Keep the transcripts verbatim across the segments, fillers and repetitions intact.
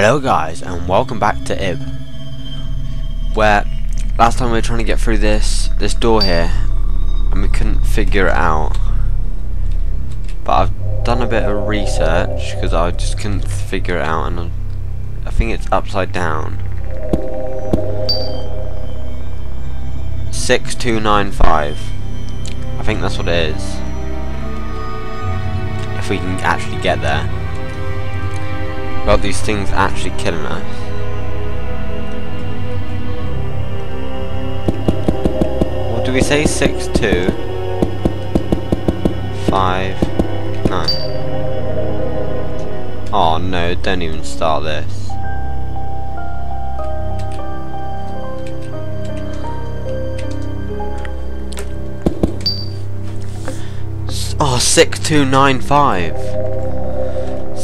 Hello guys, and welcome back to Ib, where last time we were trying to get through this this door here and we couldn't figure it out, but I've done a bit of research because I just couldn't figure it out, and I'm, I think it's upside down. Six two nine five, I think that's what it is, if we can actually get there. Well, these things are actually killing us. What do we say? Six, two, five, nine. Oh no, don't even start this. Oh, six, two, nine, five.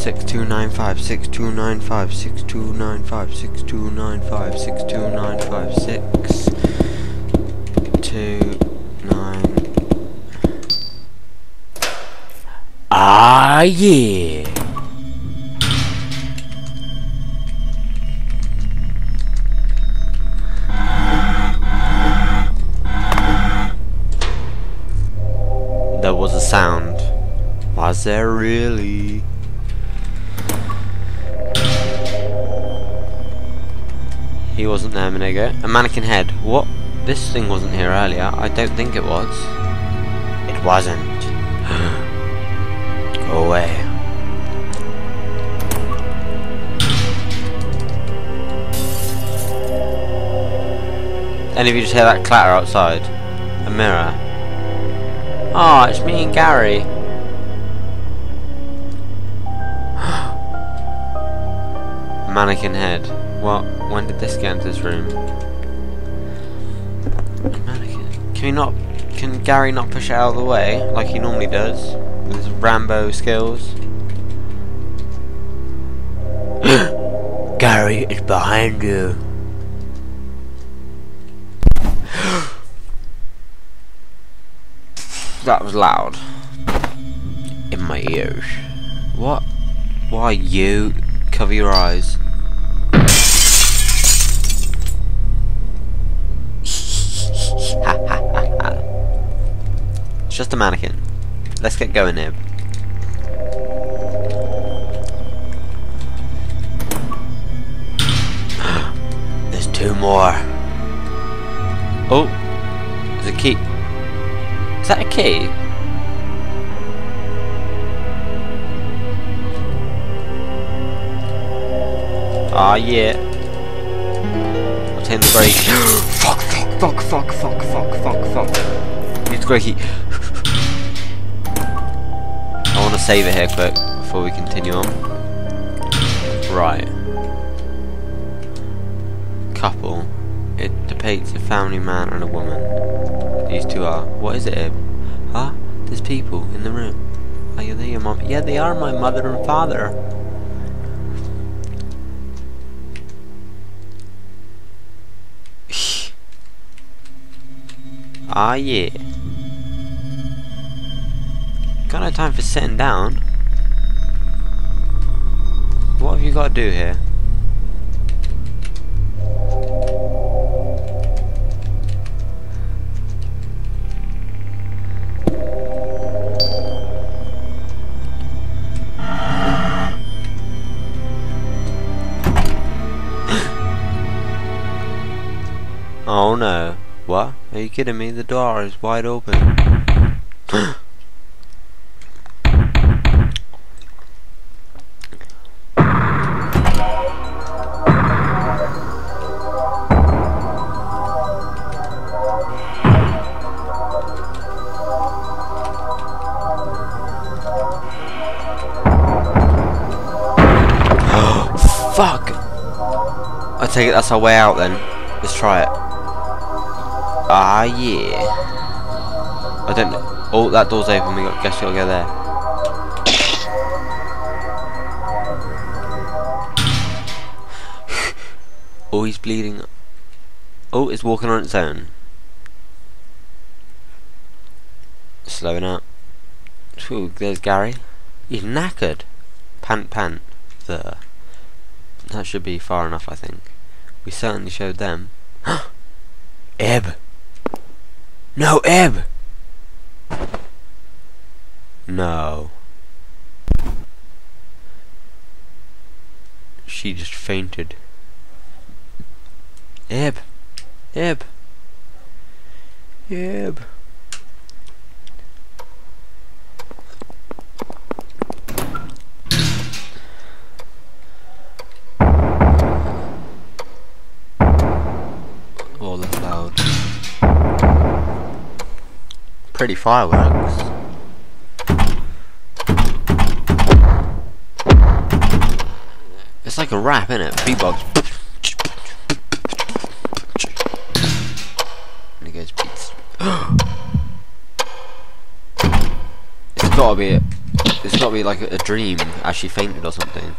six two nine five, six two nine five, six two nine five, six two nine five, six two nine five, six two nine. Ah yeah. There was a sound. Was there really? He wasn't there a minute ago. A mannequin head. What? This thing wasn't here earlier. I don't think it was. It wasn't. Go away. Any of you just hear that clatter outside? A mirror. Ah, oh, it's me and Garry. Mannequin head. What? When did this get into this room? Mannequin. Can he not? Can Garry not push it out of the way like he normally does with his Rambo skills? Garry is behind you. That was loud in my ears. What? Why you? Cover your eyes. It's just a mannequin. Let's get going here. There's two more. Oh, there's a key. Is that a key? Ah oh, yeah. Obtain the break. Fuck! Fuck! Fuck! Fuck! Fuck! Fuck! Fuck! Need the grey key. I want to save it here quick before we continue on. Right. Couple. It depicts a family man and a woman. These two are. What is it, Ib? Huh? There's people in the room. Are you there, your mum? Yeah, they are my mother and father. Ah yeah. Got no time for sitting down. What have you got to do here? Oh no. What? Are you kidding me? The door is wide open. Fuck! I take it that's our way out then. Let's try it. Ah yeah. I don't know. Oh, that door's open. We got. Guess we gotta go there. Oh, he's bleeding. Oh, it's walking on its own. Slowing up. Ooh, there's Garry. He's knackered. Pant, pant. The. That should be far enough, I think. We certainly showed them. Ib! No, Ib! No. She just fainted. Ib! Ib! Ib! All the cloud. Pretty fireworks. It's like a rap, innit? Beatbox. And it goes beats. It's gotta be a, it's gotta be like a, a dream as she fainted or something.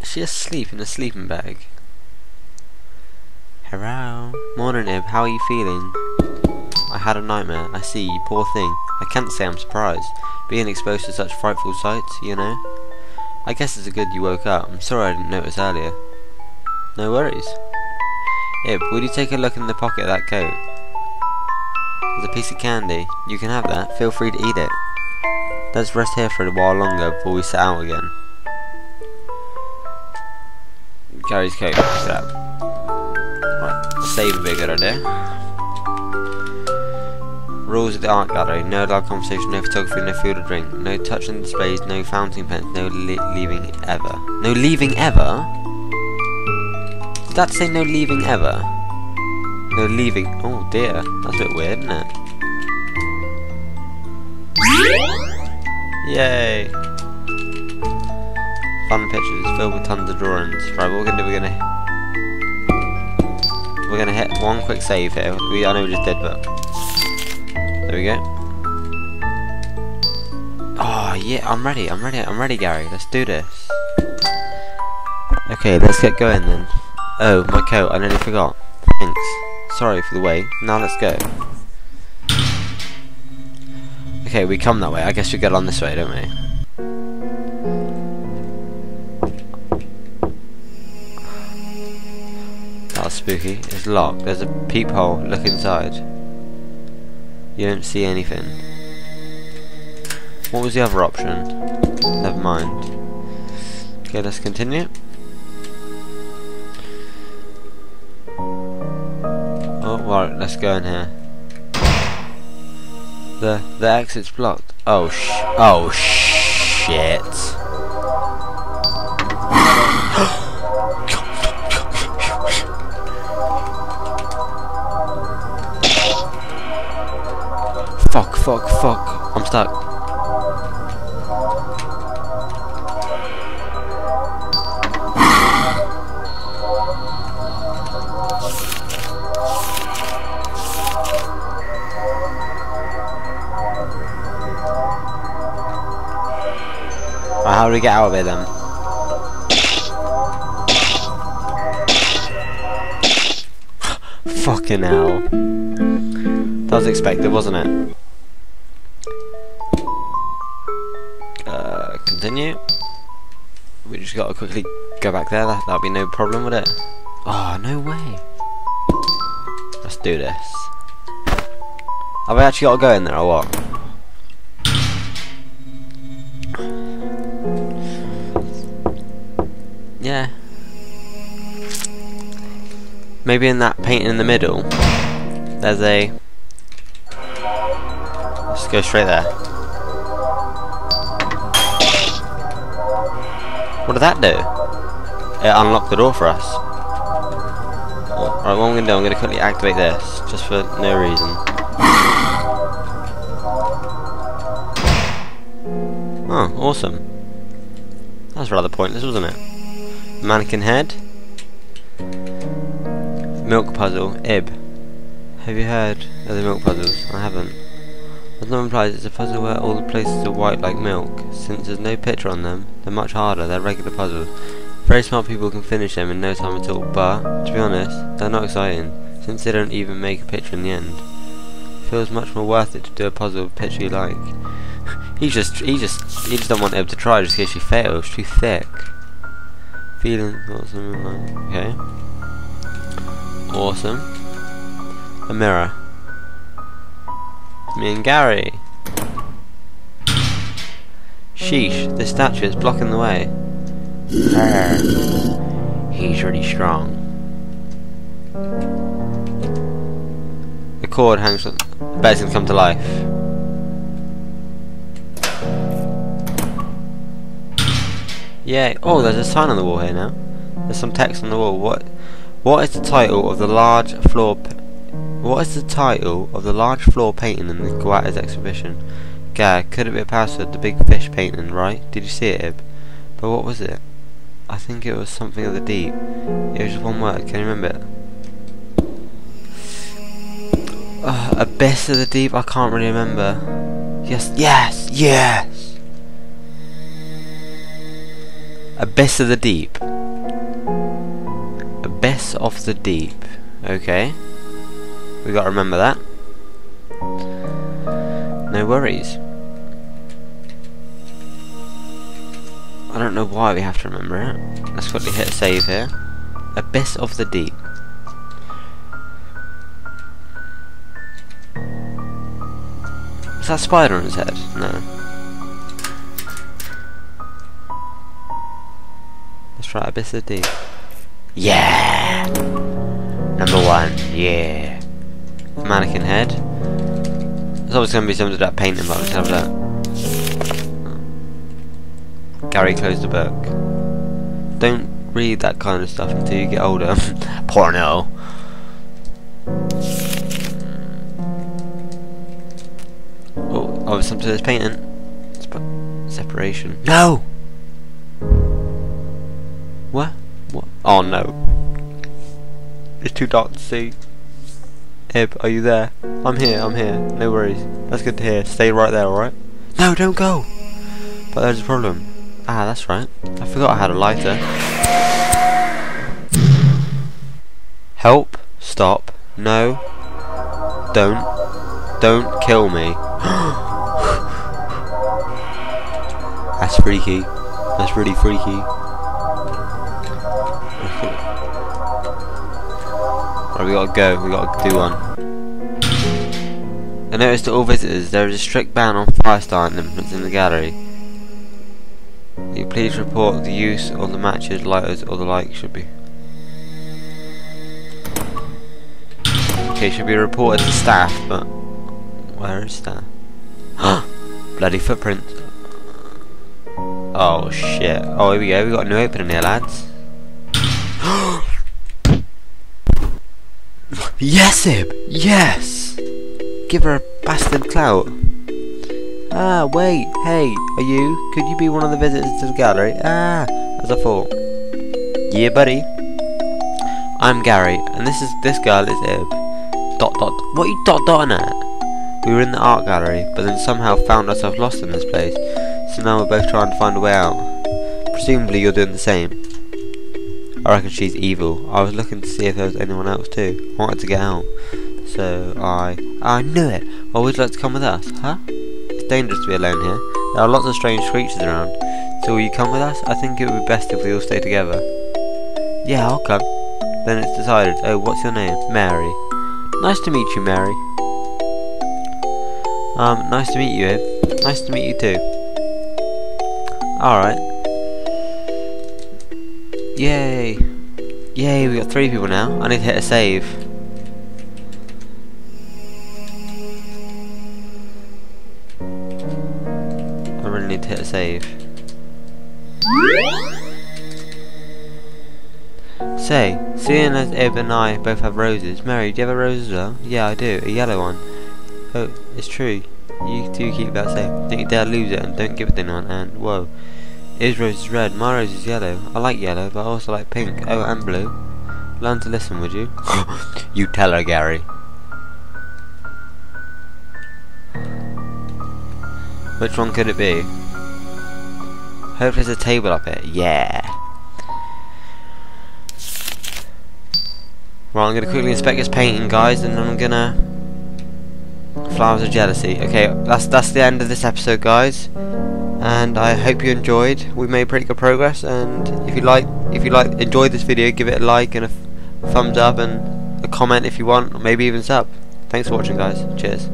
Is she asleep in a sleeping bag? Hello. Morning, Ib. How are you feeling? I had a nightmare. I see, you poor thing. I can't say I'm surprised. Being exposed to such frightful sights, you know. I guess it's a good you woke up. I'm sorry I didn't notice earlier. No worries. Ib, would you take a look in the pocket of that coat? There's a piece of candy. You can have that. Feel free to eat it. Let's rest here for a while longer before we set out again. Garry's coat. Pick it up. Right, save would be a good idea. Rules of the art gallery: no loud conversation, no photography, no food or drink, no touching displays, no fountain pens, no li leaving ever. No leaving ever? Did that say no leaving ever? No leaving. Oh dear, that's a bit weird, isn't it? Yay! Fun pictures filled with tons of drawings. Right, what we're gonna do, we're gonna we're gonna hit one quick save here. We I know we just did, but there we go. Oh yeah, I'm ready. I'm ready. I'm ready, Garry. Let's do this. Okay, let's get going then. Oh, my coat. I nearly forgot. Thanks. Sorry for the wait. Now let's go. Okay, we come that way. I guess we get on this way, don't we? Spooky. It's locked. There's a peephole. Look inside. You don't see anything. What was the other option? Never mind. Okay, let's continue. Oh, right. Let's go in here. The the exit's blocked. Oh sh. Oh sh shit. Fuck, fuck, fuck. I'm stuck. Right, how do we get out of here then? Fucking hell. That was expected, wasn't it? Continue. We just gotta quickly go back there. That that'd be no problem, would it? Oh no way. Let's do this. Have I actually gotta go in there or what? Yeah. Maybe in that painting in the middle. There's a. Let's go straight there. What did that do? It unlocked the door for us. Alright, what I'm going to do, I'm going to quickly activate this, just for no reason. Oh, awesome. That was rather pointless, wasn't it? Mannequin head. Milk puzzle. Ib. Have you heard of the milk puzzles? I haven't. As the implies, it's a puzzle where all the places are white like milk. Since there's no picture on them, they're much harder. They're regular puzzles. Very smart people can finish them in no time at all, but, to be honest, they're not exciting, since they don't even make a picture in the end. It feels much more worth it to do a puzzle with a picture you like. He just, he just, he just don't want Ib to try just in case she fails. It's too thick. Feeling, okay. Awesome. A mirror. Me and Garry. Sheesh, this statue is blocking the way. He's really strong. The cord hangs on. The bed's gonna come to life. Yeah. Oh, there's a sign on the wall here now. There's some text on the wall. What? What is the title of the large floor? What is the title of the large floor painting in the Guertena exhibition? Gag, could it be a password? The big fish painting, right? Did you see it, Ib? But what was it? I think it was something of the deep. It was just one word. Can you remember it? Uh, abyss of the deep? I can't really remember. Yes, yes, yes! Abyss of the deep. Abyss of the deep. Okay. We gotta remember that. No worries. I don't know why we have to remember it. Let's quickly hit save here. Abyss of the deep. Is that a spider on his head? No. Let's try abyss of the deep. Yeah! Number one, yeah. Mannequin head. There's always gonna be something to that painting, but let's have a look. Garry, close the book. Don't read that kind of stuff until you get older. Porno. Oh, oh, something to this painting. Separation. No! What? What? Oh no. It's too dark to see. Ib, are you there? I'm here, I'm here. No worries. That's good to hear. Stay right there, alright? No, don't go! But there's a problem. Ah, that's right. I forgot I had a lighter. Help. Stop. No. Don't. Don't kill me. That's freaky. That's really freaky. Right, we gotta go. We gotta do one. I noticed to all visitors there is a strict ban on fire starting implements in the gallery. You please report the use of the matches, lighters, or the like should be. Okay, should be reported to staff, but where is staff? Bloody footprint. Oh shit. Oh, here we go, we got a new opening here, lads. Yes, Ib! Yes! Give her a bastard clout. Ah, wait, hey, are you? Could you be one of the visitors to the gallery? Ah, as I thought. Yeah, buddy. I'm Garry, and this is this girl is Ib. Dot dot. What are you dot dotting at? We were in the art gallery, but then somehow found ourselves lost in this place. So now we're both trying to find a way out. Presumably you're doing the same. I reckon she's evil. I was looking to see if there was anyone else too. I wanted to get out. So I, I knew it. Well, would you like to come with us, huh? Dangerous to be alone here. There are lots of strange creatures around. So will you come with us? I think it would be best if we all stay together. Yeah, I'll come. Then it's decided. Oh, what's your name? Mary. Nice to meet you, Mary. Um, nice to meet you, Ib. Nice to meet you too. Alright. Yay. Yay, we got three people now. I need to hit a save. Need to hit a save. Say, seeing as Ib and I both have roses, Mary, do you have a rose as well? Yeah, I do, a yellow one. Oh, it's true. You do keep that safe. Don't you dare lose it, and don't give it to anyone. And whoa, his rose is red, my rose is yellow. I like yellow, but I also like pink. Oh, and blue. Learn to listen, would you? You tell her, Garry. Which one could it be? Hopefully there's a table up here. Yeah. Right, I'm gonna quickly inspect this painting, guys, and then I'm gonna Flowers of Jealousy. Okay, that's that's the end of this episode, guys, and I hope you enjoyed. We made pretty good progress, and if you like if you like enjoyed this video, give it a like and a thumbs up and a comment if you want, or maybe even sub. Thanks for watching, guys. Cheers.